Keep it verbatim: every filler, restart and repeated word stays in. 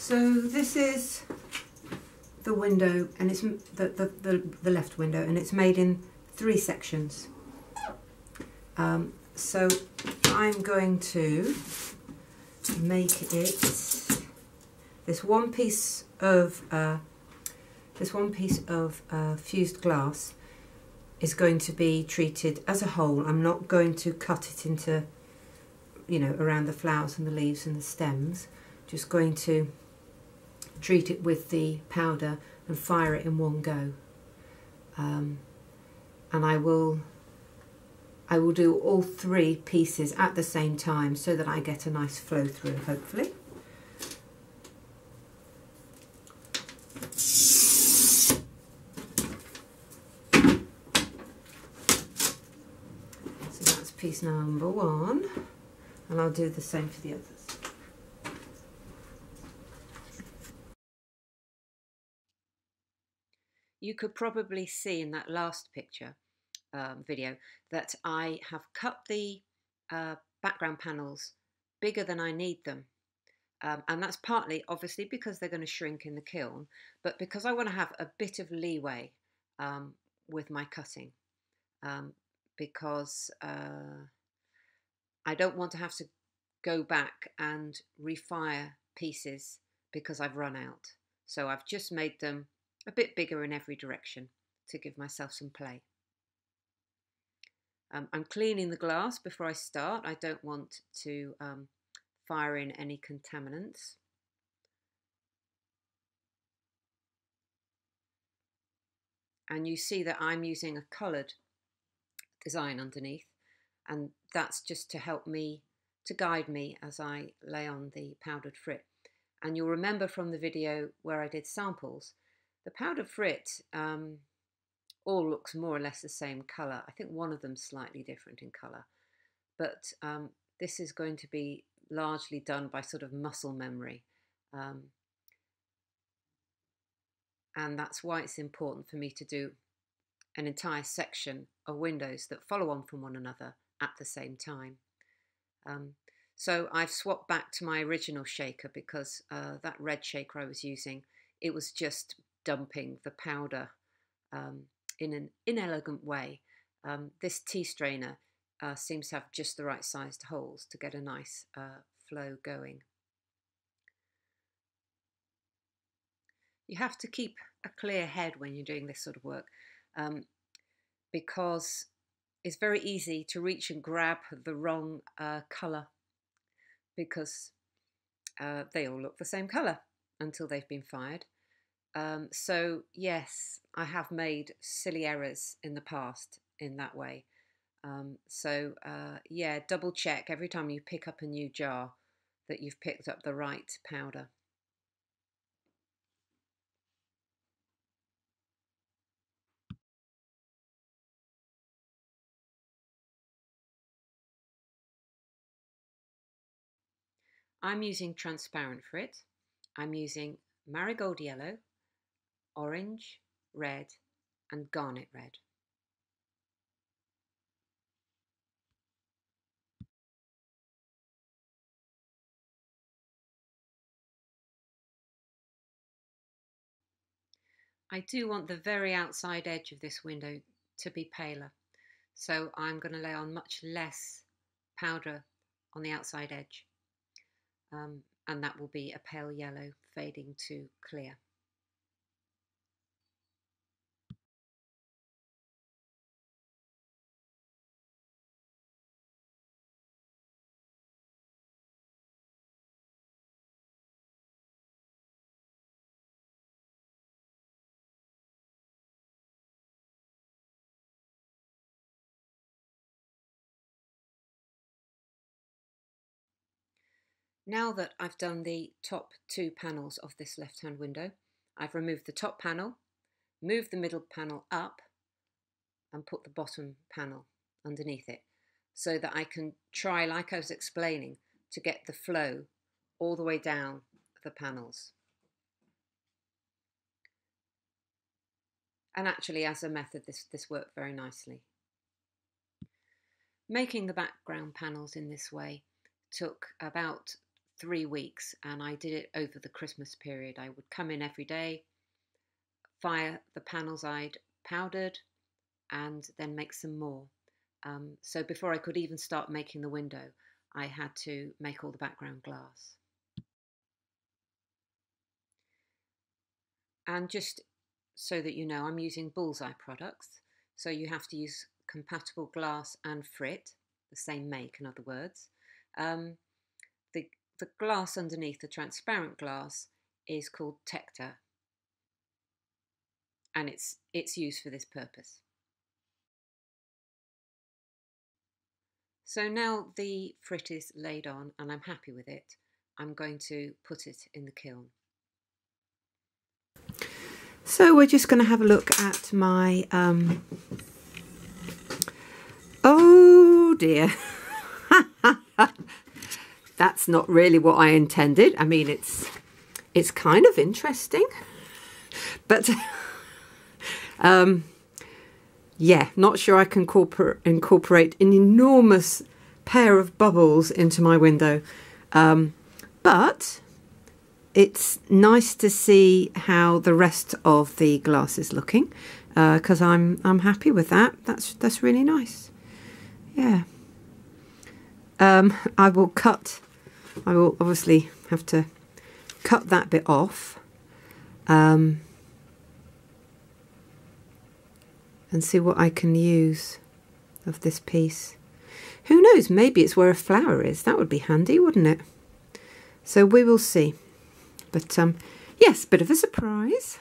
So this is the window, and it's the, the, the, the left window, and it's made in three sections. Um, so I'm going to make it this one piece of uh, this one piece of uh, fused glass is going to be treated as a whole. I'm not going to cut it into, you know, around the flowers and the leaves and the stems. Just going to treat it with the powder and fire it in one go. Um, and I will I will do all three pieces at the same time so that I get a nice flow through, hopefully. So that's piece number one, and I'll do the same for the others. You could probably see in that last picture Um, video that I have cut the uh, background panels bigger than I need them, um, and that's partly obviously because they're going to shrink in the kiln, but because I want to have a bit of leeway um, with my cutting, um, because uh, I don't want to have to go back and refire pieces because I've run out. So I've just made them a bit bigger in every direction to give myself some play. Um, I'm cleaning the glass before I start. I don't want to um, fire in any contaminants. And you see that I'm using a coloured design underneath, and that's just to help me, to guide me as I lay on the powdered frit. And you'll remember from the video where I did samples, the powdered frit um, all looks more or less the same colour. I think one of them's slightly different in colour, but um, this is going to be largely done by sort of muscle memory, um, and that's why it's important for me to do an entire section of windows that follow on from one another at the same time. Um, so I've swapped back to my original shaker, because uh, that red shaker I was using, it was just dumping the powder um, in an inelegant way. Um, this tea strainer uh, seems to have just the right sized holes to get a nice uh, flow going. You have to keep a clear head when you're doing this sort of work, um, because it's very easy to reach and grab the wrong uh, colour, because uh, they all look the same colour until they've been fired. Um, so yes, I have made silly errors in the past in that way. Um, so uh, yeah, double check every time you pick up a new jar that you've picked up the right powder. I'm using transparent frit. I'm using Marigold Yellow, Orange, Red and Garnet Red. I do want the very outside edge of this window to be paler, so I'm going to lay on much less powder on the outside edge, um, and that will be a pale yellow fading to clear. Now that I've done the top two panels of this left-hand window, I've removed the top panel, moved the middle panel up, and put the bottom panel underneath it, so that I can try, like I was explaining, to get the flow all the way down the panels. And actually, as a method, this, this worked very nicely. Making the background panels in this way took about three weeks, and I did it over the Christmas period. I would come in every day, fire the panels I'd powdered, and then make some more. Um, so before I could even start making the window, I had to make all the background glass. And just so that you know, I'm using Bullseye products, so you have to use compatible glass and frit, the same make in other words. Um, the, the glass underneath, the transparent glass, is called Tector, and it's, it's used for this purpose. So now the frit is laid on and I'm happy with it, I'm going to put it in the kiln. So we're just going to have a look at my, um, oh dear, that's not really what I intended. I mean, it's, it's kind of interesting, but um, yeah, not sure I can incorporate an enormous pair of bubbles into my window, um, but it's nice to see how the rest of the glass is looking, because uh, I'm I'm happy with that. That's that's really nice. Yeah. Um, I will cut. I will obviously have to cut that bit off, um, and see what I can use of this piece. Who knows? Maybe it's where a flower is. That would be handy, wouldn't it? So we will see. But um, yes, bit of a surprise.